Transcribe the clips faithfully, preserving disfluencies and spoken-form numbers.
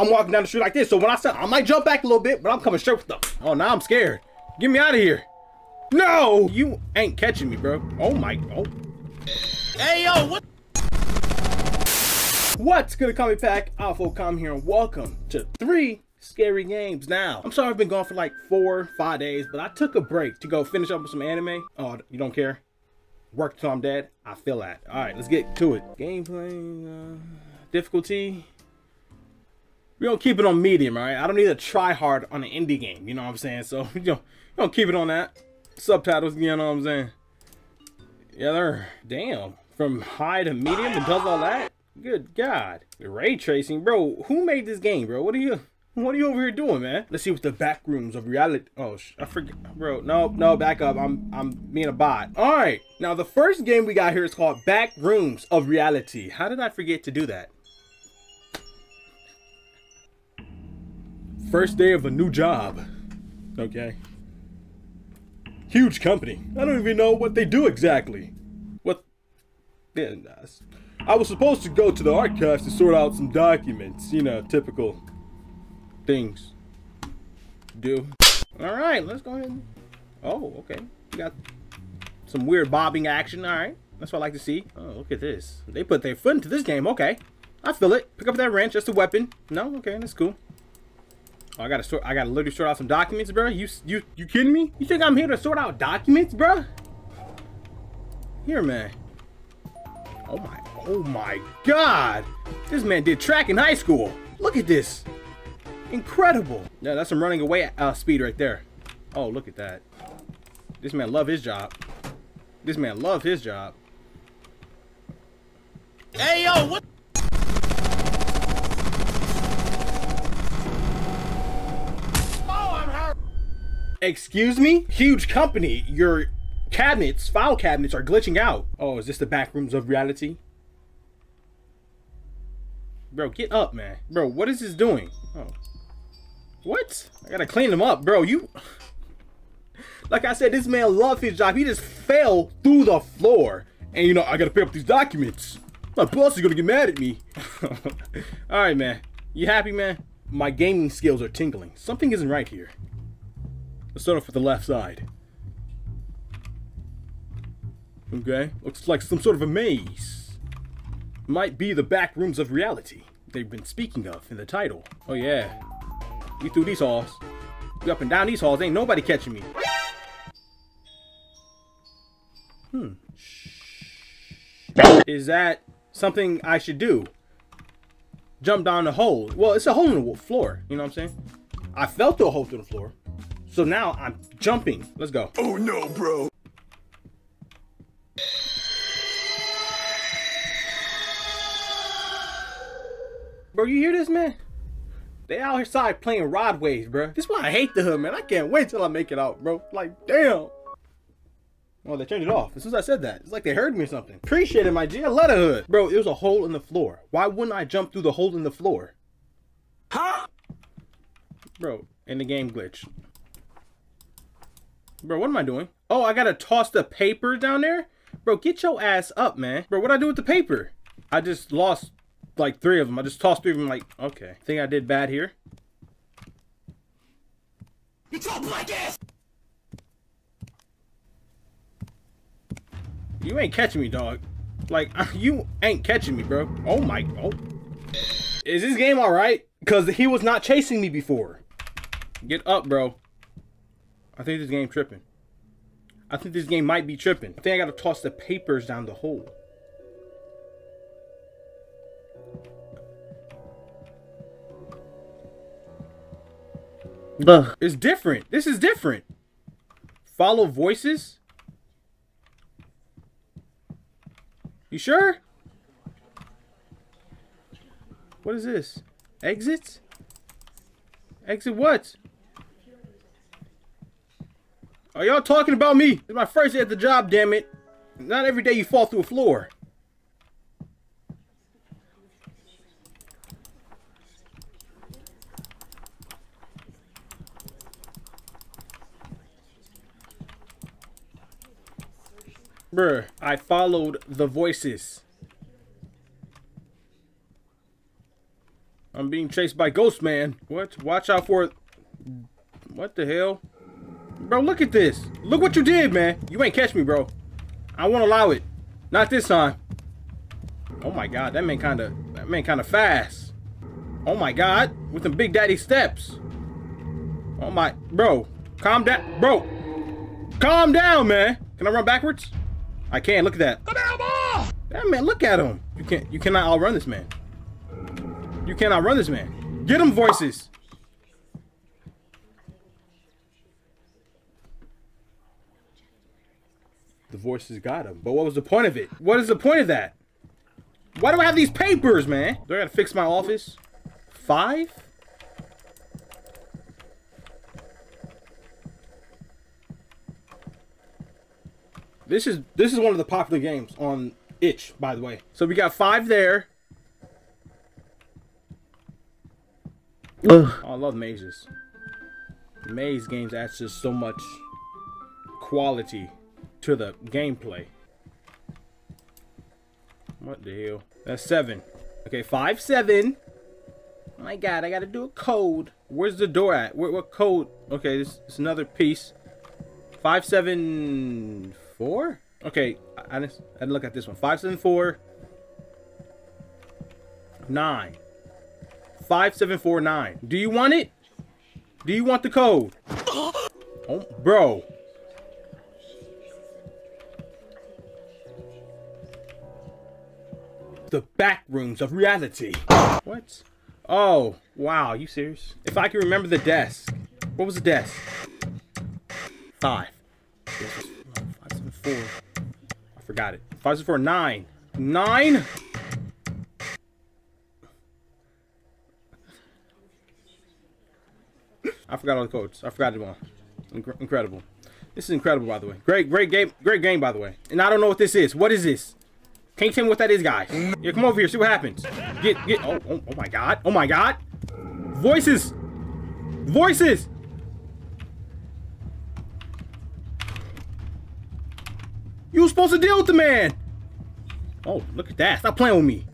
I'm walking down the street like this. So when I said, I might jump back a little bit, but I'm coming straight with the, oh, now I'm scared. Get me out of here. No, you ain't catching me, bro. Oh my, oh. Hey, yo, what? What's good, Comic Pack? Alpha Com here, and welcome to three scary games now. I'm sorry I've been gone for like four, five days, but I took a break to go finish up with some anime. Oh, you don't care? Work till I'm dead, I feel that. All right, let's get to it. Gameplay, uh, difficulty. We don't keep it on medium, all right? I don't need to try hard on an indie game, you know what I'm saying? So, you know, we don't keep it on that. Subtitles, you know what I'm saying? Yeah, they're, damn. From high to medium, it does all that? Good God. Ray tracing, bro, who made this game, bro? What are you, what are you over here doing, man? Let's see what the Backrooms of Reality, oh, sh I forget, bro. No, no, back up, I'm, I'm being a bot. All right, now the first game we got here is called Backrooms of Reality. How did I forget to do that? First day of a new job. Okay. Huge company. I don't even know what they do exactly. What? Yeah, nice. I was supposed to go to the archives to sort out some documents. You know, typical things. Do. All right, let's go ahead. Oh, okay. We got some weird bobbing action. All right. That's what I like to see. Oh, look at this. They put their foot into this game. Okay. I feel it. Pick up that wrench. That's a weapon. No? Okay, that's cool. I gotta sort. I gotta literally sort out some documents, bro. You, you, you kidding me? You think I'm here to sort out documents, bro? Here, man. Oh my, oh my God! This man did track in high school. Look at this, incredible. Yeah, that's some running away uh, speed right there. Oh, look at that. This man love his job. This man love his job. Hey yo, what? Excuse me? Huge company. Your cabinets, file cabinets are glitching out. Oh, is this the Backrooms of Reality? Bro, get up, man. Bro, what is this doing? Oh. What? I gotta clean them up, bro. You... Like I said, this man loved his job. He just fell through the floor. And, you know, I gotta pick up these documents. My boss is gonna get mad at me. Alright, man. You happy, man? My gaming skills are tingling. Something isn't right here. Let's start off with the left side. Okay, looks like some sort of a maze. Might be the back rooms of reality they've been speaking of in the title. Oh yeah, we through these halls. We up and down these halls, ain't nobody catching me. Hmm. Is that something I should do? Jump down the hole. Well, it's a hole in the floor, you know what I'm saying? I fell through a hole through the floor. So now I'm jumping. Let's go. Oh no, bro. Bro, you hear this, man? They out outside playing Rod Waves, bro. This is why I hate the hood, man. I can't wait till I make it out, bro. Like, damn. Well, they turned it off as soon as I said that. It's like they heard me or something. Appreciate it, my G. I love the hood. Bro, it was a hole in the floor. Why wouldn't I jump through the hole in the floor? Huh? Bro, and the game glitched. Bro, what am I doing? Oh, I gotta toss the paper down there? Bro, get your ass up, man. Bro, what'd I do with the paper? I just lost, like, three of them. I just tossed three of them, like, okay. I think I did bad here. You talk like this! You ain't catching me, dog. Like, you ain't catching me, bro. Oh, my, oh. Is this game all right? Because he was not chasing me before. Get up, bro. I think this game tripping. I think this game might be tripping. I think I gotta toss the papers down the hole. Ugh. It's different. This is different. Follow voices? You sure? What is this? Exit? Exit what? Are y'all talking about me? It's my first day at the job, damn it. Not every day you fall through a floor. Bruh, I followed the voices. I'm being chased by Ghost Man. What? Watch out for it. What the hell? Bro, look at this. Look what you did, man. You ain't catch me, bro. I won't allow it. Not this time. Oh my god, that man kinda that man kinda fast. Oh my god, with them big daddy steps. Oh my, bro. Calm down, bro. Calm down, man. Can I run backwards? I can. Look at that. Come down, ball. That man, look at him. You can't. You cannot outrun this man. You cannot run this man. Get him, voices. The voices got him. But what was the point of it? What is the point of that? Why do I have these papers, man? Do I gotta fix my office? Five? This is this is one of the popular games on itch, by the way. So we got five there. Ugh. Oh, I love mazes. Maze games add just so much quality to the gameplay. What the hell? That's seven. Okay, five, seven. Oh my god, I gotta do a code. Where's the door at? Where, what code? Okay, this is another piece. Five, seven, four? Okay, I, I, just, I didn't look at this one. Five, seven, four. Nine. Five, seven, four, nine. Do you want it? Do you want the code? Oh, bro. The Backrooms of Reality. What? Oh, wow, you serious? If I can remember the desk. What was the desk? Five. Five, seven, four. I forgot it. Five, seven, four, nine. Nine? I forgot all the codes. I forgot it all. Inc incredible. This is incredible, by the way. Great, great game. Great game, by the way. And I don't know what this is. What is this? Can you tell me what that is, guys? Yeah, come over here. See what happens. Get, get. Oh, oh, oh my God. Oh my God. Voices. Voices. You were supposed to deal with the man. Oh, look at that. Stop playing with me.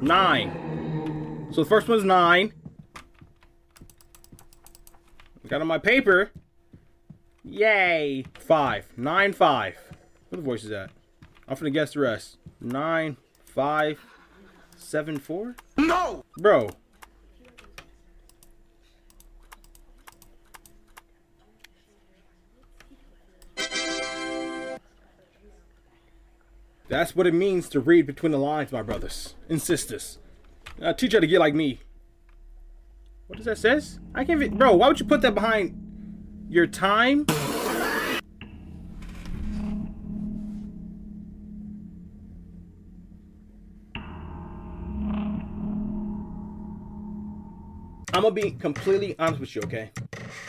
Nine. So the first one's nine. Got on my paper. Yay. Five. Nine, five. What the voice is that? I'm finna guess the rest. Nine, five, seven, four? No! Bro. That's what it means to read between the lines, my brothers and sisters. Now teach her to get like me. What does that says? I can't even, bro, why would you put that behind your time? I'm gonna be completely honest with you, okay?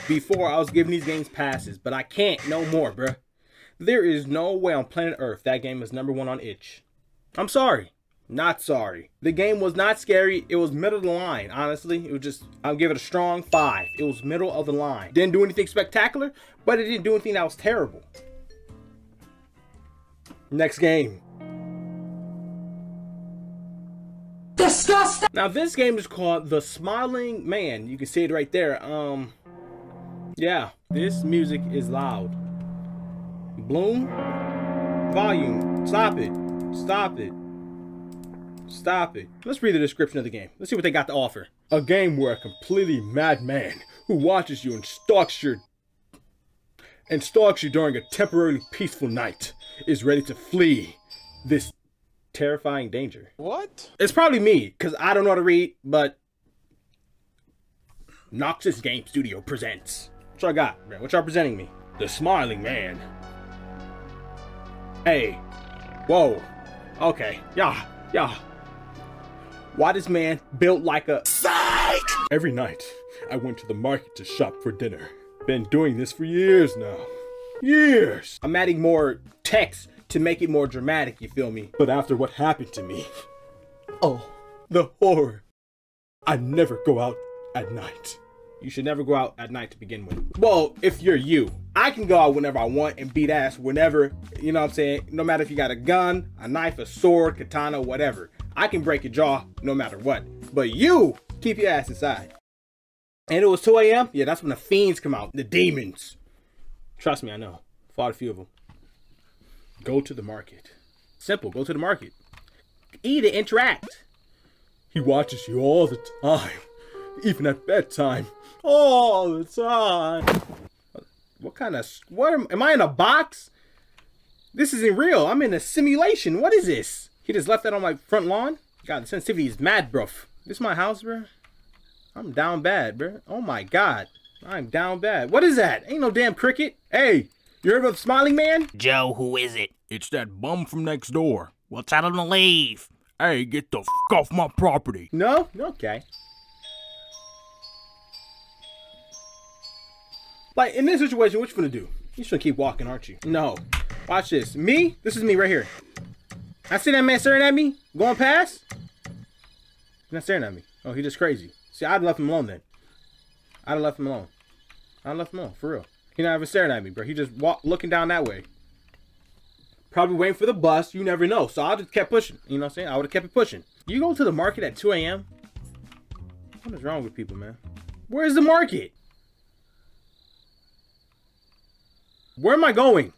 Before, I was giving these games passes, but I can't no more, bruh. There is no way on planet Earth that game is number one on itch. I'm sorry. Not sorry. The game was not scary. It was middle of the line, honestly. It was just, I'll give it a strong five. It was middle of the line. Didn't do anything spectacular, but it didn't do anything that was terrible. Next game. Disgusting. Now this game is called The Smiling Man. You can see it right there. Um, yeah, this music is loud. Bloom, volume, stop it, stop it, stop it. Let's read the description of the game. Let's see what they got to offer. A game where a completely madman who watches you and stalks your and stalks you during a temporarily peaceful night is ready to flee this terrifying danger. What? It's probably me, because I don't know how to read, but Noxus Game Studio presents. What y'all got, man? What y'all presenting me? The Smiling Man. Hey. Whoa. Okay. Yeah. Yeah. Why this man built like a psych? Every night, I went to the market to shop for dinner. Been doing this for years now. Years. I'm adding more text to make it more dramatic, you feel me? But after what happened to me, oh, the horror. I never go out at night. You should never go out at night to begin with. Well, if you're you, I can go out whenever I want and beat ass whenever, you know what I'm saying? No matter if you got a gun, a knife, a sword, katana, whatever. I can break your jaw no matter what. But you keep your ass inside. And it was two A M? Yeah, that's when the fiends come out. The demons. Trust me, I know. Fought a few of them. Go to the market. Simple. Go to the market. Either interact. He watches you all the time. Even at bedtime. All the time. What kind of... What am, am I in a box? This isn't real. I'm in a simulation. What is this? He just left that on my front lawn? God, the sensitivity is mad, bruv. This my house, bruh? I'm down bad, bruh. Oh my god. I'm down bad. What is that? Ain't no damn cricket. Hey, you heard of the Smiling Man? Joe, who is it? It's that bum from next door. Well, tell him to leave. Hey, get the f*** off my property. No? Okay. Like, in this situation, what you gonna do? You should keep walking, aren't you? No. Watch this. Me? This is me right here. I see that man staring at me, going past. He's not staring at me. Oh, he's just crazy. See, I'd have left him alone then. I'd have left him alone. I'd left him alone, for real. He's not even staring at me, bro. He just walked looking down that way. Probably waiting for the bus. You never know. So I just kept pushing. You know what I'm saying? I would have kept it pushing. You go to the market at two A M? What is wrong with people, man? Where's the market? Where am I going?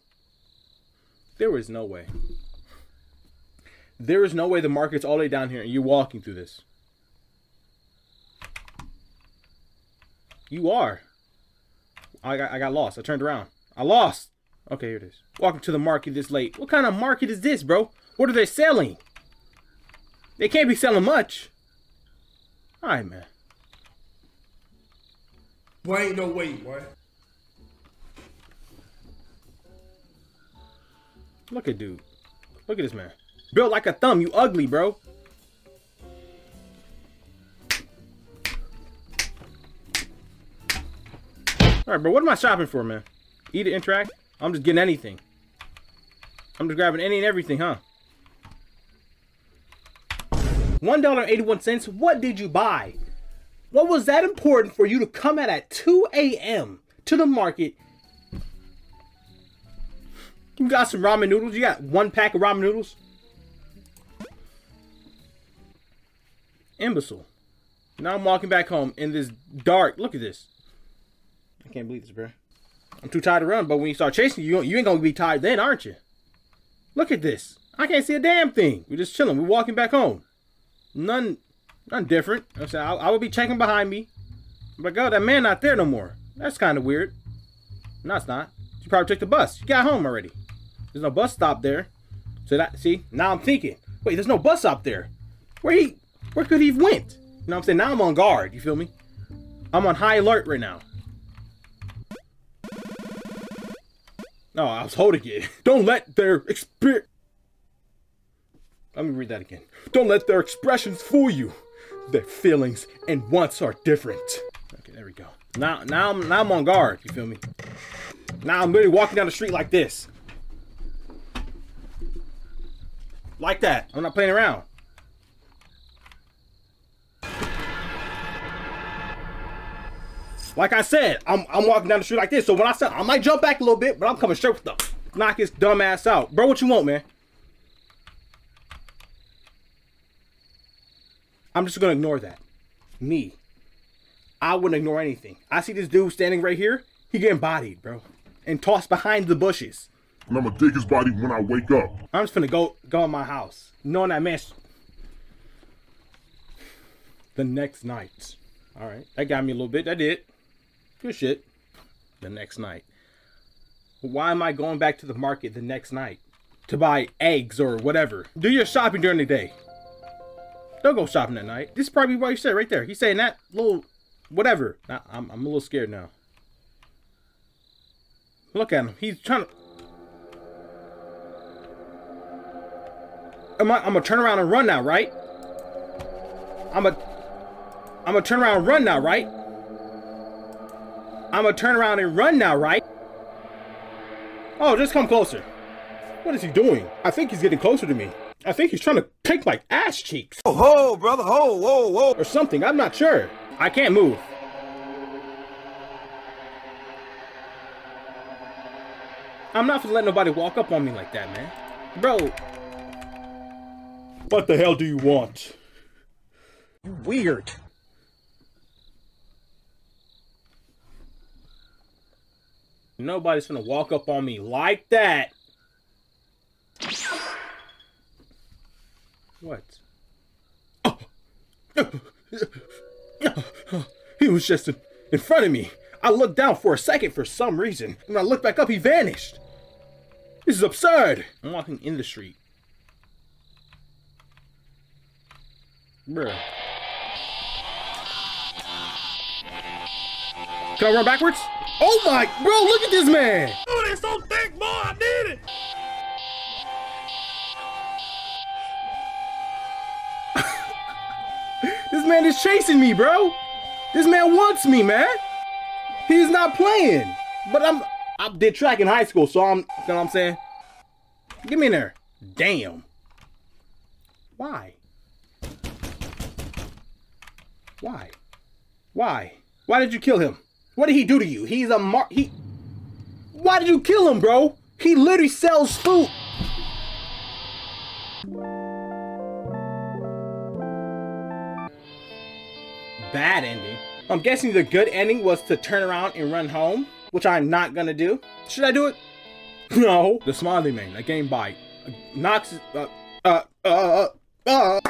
There is no way. There is no way the market's all the way down here and you're walking through this. You are. I got, I got lost. I turned around. I lost. Okay, here it is. Welcome to the market this late. What kind of market is this, bro? What are they selling? They can't be selling much. All right, man. Boy, ain't no way, boy. Look at dude. Look at this man. Built like a thumb. You ugly, bro. Alright, bro. What am I shopping for, man? Eat it, interact? I'm just getting anything. I'm just grabbing any and everything, huh? one dollar and eighty-one cents. What did you buy? What was that important for you to come out at two A M to the market? You got some ramen noodles? You got one pack of ramen noodles? Imbecile. Now I'm walking back home in this dark. Look at this. I can't believe this, bro. I'm too tired to run, but when you start chasing, you, you ain't going to be tired then, aren't you? Look at this. I can't see a damn thing. We're just chilling. We're walking back home. None, none different. I'm saying, I, I would be checking behind me. I'm like, oh, that man not there no more. That's kind of weird. No, it's not. You probably took the bus. You got home already. There's no bus stop there. So that, see, now I'm thinking, wait, there's no bus stop there. Where he, where could he have went? You know what I'm saying? Now I'm on guard. You feel me? I'm on high alert right now. No, I was holding it. Don't let their experience. Let me read that again. Don't let their expressions fool you. Their feelings and wants are different. Okay, there we go. Now, now I'm, now I'm on guard. You feel me? Now I'm literally walking down the street like this. Like that. I'm not playing around. Like I said, I'm, I'm walking down the street like this. So when I said, I might jump back a little bit, but I'm coming straight with the knock his dumb ass out. Bro, what you want, man? I'm just going to ignore that. Me. I wouldn't ignore anything. I see this dude standing right here. He getting bodied, bro. And tossed behind the bushes. And I'm gonna dig his body when I wake up. I'm just gonna go go in my house. Knowing that man. The next night. Alright. That got me a little bit. That did. Good shit. The next night. Why am I going back to the market the next night? To buy eggs or whatever. Do your shopping during the day. Don't go shopping at night. This is probably what you said right there. He's saying that little whatever. Now, I'm, I'm a little scared now. Look at him. He's trying to... Am I, I'm going to turn around and run now, right? I'm going I'm to turn around and run now, right? I'm going to turn around and run now, right? Oh, just come closer. What is he doing? I think he's getting closer to me. I think he's trying to take my ass cheeks. Oh, ho, brother. Ho, whoa, whoa. Or something. I'm not sure. I can't move. I'm not gonna let nobody walk up on me like that, man. Bro. What the hell do you want? You're weird. Nobody's gonna walk up on me like that. What? Oh! He was just in front of me. I looked down for a second for some reason. When I looked back up, he vanished. This is absurd. I'm walking in the street. Bruh. Can I run backwards? Oh my, bro, look at this man. Oh, they're so thick, boy, I did it. This man is chasing me, bro. This man wants me, man. He's not playing. But I'm, I did track in high school, so I'm, you know what I'm saying? Get me in there. Damn. Why? Why? Why? Why did you kill him? What did he do to you? He's a mar- he- Why did you kill him, bro? He literally sells food. Bad ending. I'm guessing the good ending was to turn around and run home, which I'm not gonna do. Should I do it? No. The Smiling Man, a game by Noxus, uh, uh, uh, uh. All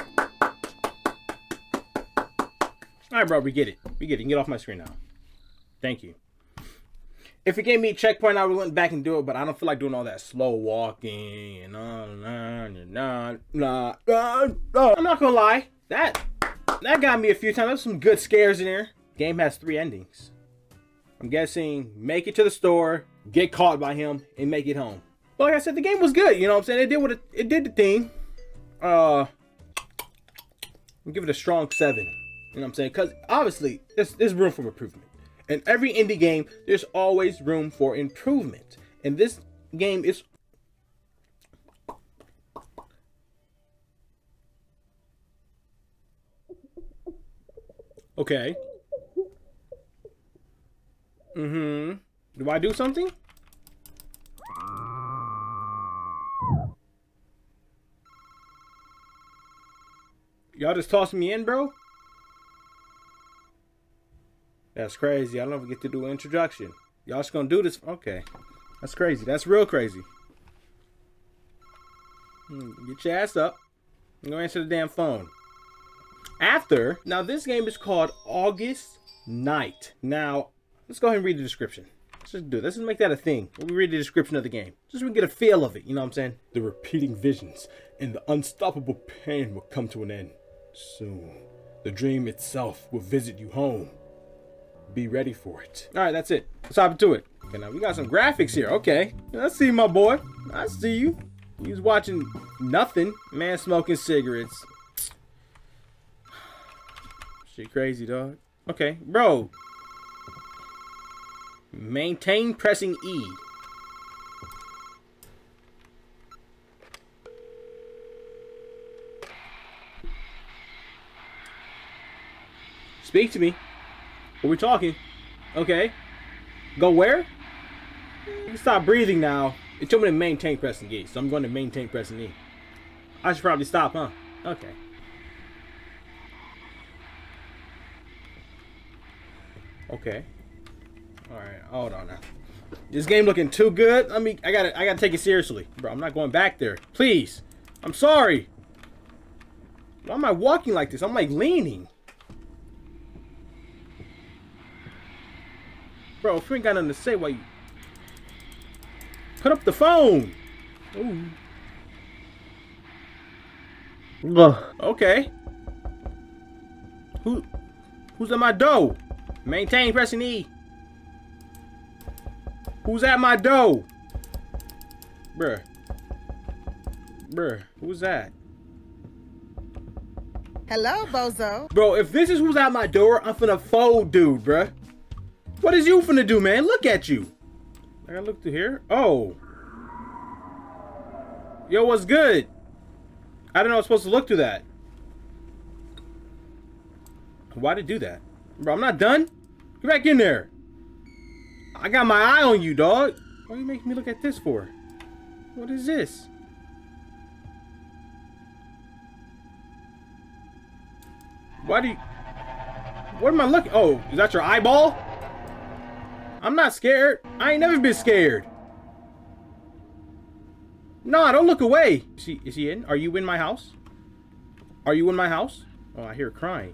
right, bro, we get it. We get it. You can get off my screen now. Thank you. If it gave me a checkpoint, I would went back and do it, but I don't feel like doing all that slow walking and nah, nah, nah, nah, nah, nah. I'm not gonna lie. That that got me a few times. There's some good scares in there. Game has three endings. I'm guessing make it to the store, get caught by him, and make it home. But like I said, the game was good. You know what I'm saying? It did what it, it did the thing. Uh, I'll give it a strong seven. You know what I'm saying? Because obviously, there's, there's room for improvement. In every indie game, there's always room for improvement. And this game is... Okay. Mm-hmm. Do I do something? Y'all just tossing me in, bro? That's crazy. I don't ever get to do an introduction. Y'all just gonna do this? Okay. That's crazy. That's real crazy. Get your ass up. I'm gonna answer the damn phone. After. Now, this game is called August Night. Now, let's go ahead and read the description. Let's just do it. Let's just make that a thing. We read the description of the game. Just so we get a feel of it. You know what I'm saying? The repeating visions and the unstoppable pain will come to an end soon. The dream itself will visit you home. Be ready for it. All right, that's it. Let's hop into it. Okay, now we got some graphics here. Okay, I see my boy. I see you. He's watching nothing. Man smoking cigarettes. Shit crazy, dog. Okay, bro. Maintain pressing E. Speak to me. What we talking? Okay. Go where? You can stop breathing now. It told me to maintain pressing E, so I'm going to maintain pressing E. I should probably stop, huh? Okay. Okay. Alright, hold on now. This game looking too good? I mean, I gotta I gotta take it seriously. Bro, I'm not going back there. Please. I'm sorry. Why am I walking like this? I'm like leaning. Bro, if you ain't got nothing to say, why you... Put up the phone! Ooh. Ugh. Okay. Who... Who's at my door? Maintain pressing E. Who's at my door? Bruh. Bruh, who's that? Hello, bozo. Bro, if this is who's at my door, I'm finna fold dude, bruh. What is you finna do, man? Look at you. I gotta look through here. Oh. Yo, what's good? I didn't know I was supposed to look through that. Why'd it do that? Bro, I'm not done. Get back in there. I got my eye on you, dog. What are you making me look at this for? What is this? Why do you... What am I looking... Oh, is that your eyeball? I'm not scared. I ain't never been scared. Nah, don't look away. Is he, is he in? Are you in my house? Are you in my house? Oh, I hear crying.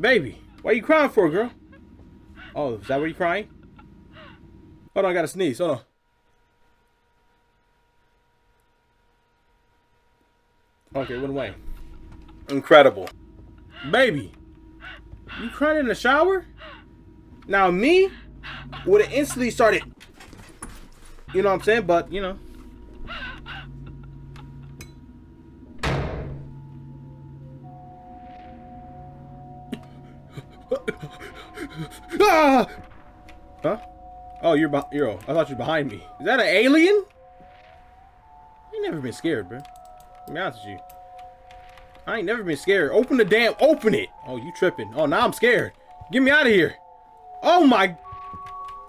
Baby, what are you crying for, girl? Oh, is that where you're crying? Hold on, I gotta sneeze. Hold on. Okay, went away. Incredible. Baby, you crying in the shower? Now me would have instantly started, you know what I'm saying? But, you know. Ah! Huh? Oh, you're behind, you're, oh, I thought you were behind me. Is that an alien? I ain't never been scared, bro. To be honest with you. I ain't never been scared. Open the damn, open it. Oh, you tripping. Oh, now I'm scared. Get me out of here. Oh my,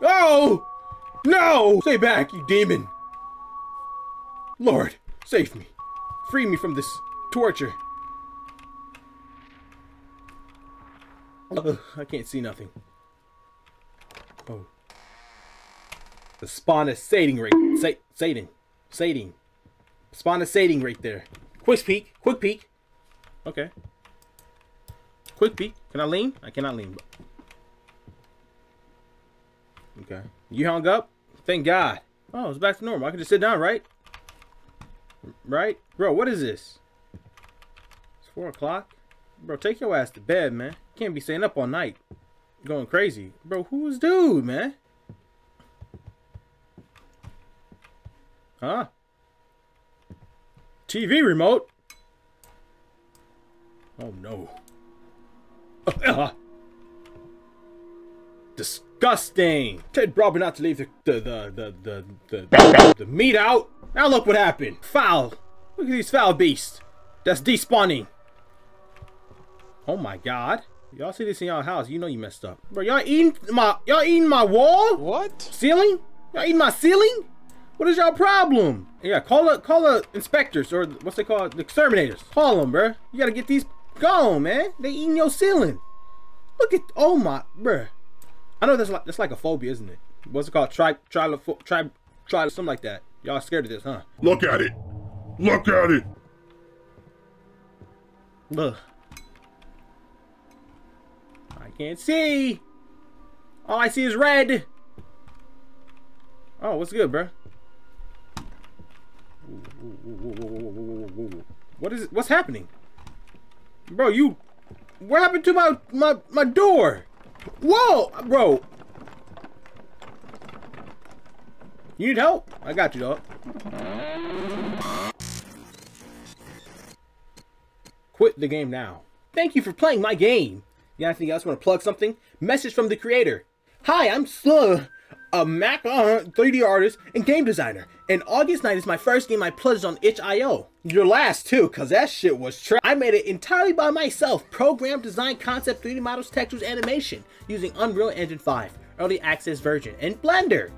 oh, no. Stay back, you demon. Lord, save me. Free me from this torture. Ugh, I can't see nothing. Oh. The spawn is sating right, sa sating, sating. Spawn is sating right there. Quick peek, quick peek. Okay. Quick peek. Can I lean? I cannot lean. Okay. You hung up? Thank God. Oh, it's back to normal. I can just sit down, right? Right? Bro, what is this? It's four o'clock? Bro, take your ass to bed, man. You can't be staying up all night. You're going crazy. Bro, who's dude, man? Huh? T V remote? Oh no. Uh, disgusting. Ted probably not to leave the the the the the, the, the meat out. Now look what happened. Foul. Look at these foul beasts. That's despawning. Oh my God. Y'all see this in y'all house? You know you messed up, bro. Y'all eating my y'all eating my wall? What? Ceiling? Y'all eating my ceiling? What is y'all problem? Yeah, call a call a inspectors or what's they called? The exterminators. Call them, bro. You gotta get these. Go on, man. They eating your ceiling. Look at, oh my, bruh. I know that's like, that's like a phobia, isn't it? What's it called? Tri, tri, tri, tri, something like that. Y'all scared of this, huh? Look at it. Look at it. Ugh. I can't see. All I see is red. Oh, what's good, bruh? What is it? What's happening? Bro, you, what happened to my, my, my door? Whoa, bro. You need help? I got you, dog. Quit the game now. Thank you for playing my game. You guys think I just want to plug something? Message from the creator. Hi, I'm Slug, a Mac uh, three D artist and game designer. And August Night is my first game I pledged on itch dot i o. Your last too, cause that shit was trash. I made it entirely by myself. Program, design, concept, three D models, textures, animation, using Unreal Engine five, early access version, and Blender.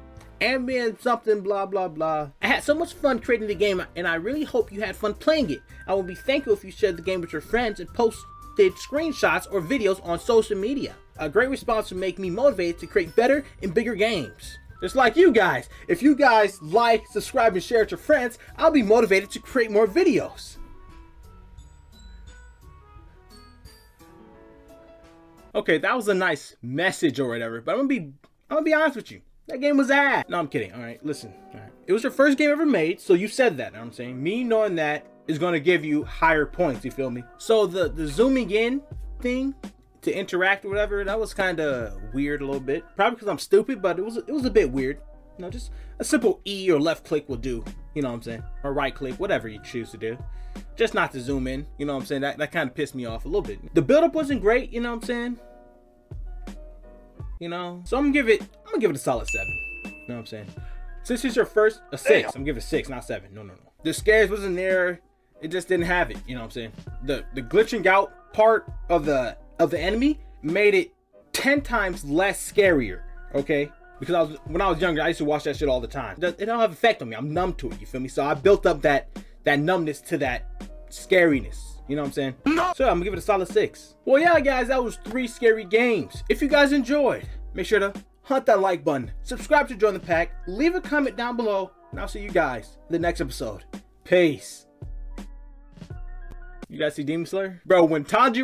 Ambient something, blah, blah, blah. I had so much fun creating the game, and I really hope you had fun playing it. I would be thankful if you shared the game with your friends and posted screenshots or videos on social media. A great response would make me motivated to create better and bigger games. Just like you guys. If you guys like, subscribe, and share it to friends, I'll be motivated to create more videos. Okay, that was a nice message or whatever, but I'm gonna be, I'm gonna be honest with you. That game was ass. No, I'm kidding. All right, listen. All right. It was your first game ever made, so you said that. You know what I'm saying? Me knowing that is gonna give you higher points. You feel me? So the the zooming in thing to interact or whatever, that was kind of weird a little bit. Probably because I'm stupid, but it was it was a bit weird. You know, just a simple E or left click will do. You know what I'm saying? Or right click, whatever you choose to do. Just not to zoom in. You know what I'm saying? That, that kind of pissed me off a little bit. The build-up wasn't great. You know what I'm saying? You know? So I'm gonna give it, I'm gonna give it a solid seven. You know what I'm saying? Since it's your first, a six. I'm giving it a six, not seven. No, no, no. The scares wasn't there. It just didn't have it. You know what I'm saying? The, the glitching out part of the of the enemy made it ten times less scarier, okay? Because I was, when I was younger, I used to watch that shit all the time. It don't have an effect on me. I'm numb to it, you feel me? So I built up that that numbness to that scariness. You know what I'm saying? No. So I'm gonna give it a solid six. Well, yeah, guys, that was three scary games. If you guys enjoyed, make sure to hunt that like button, subscribe to join the pack, leave a comment down below, and I'll see you guys in the next episode. Peace. You guys see Demon Slayer? Bro, when Tanjiro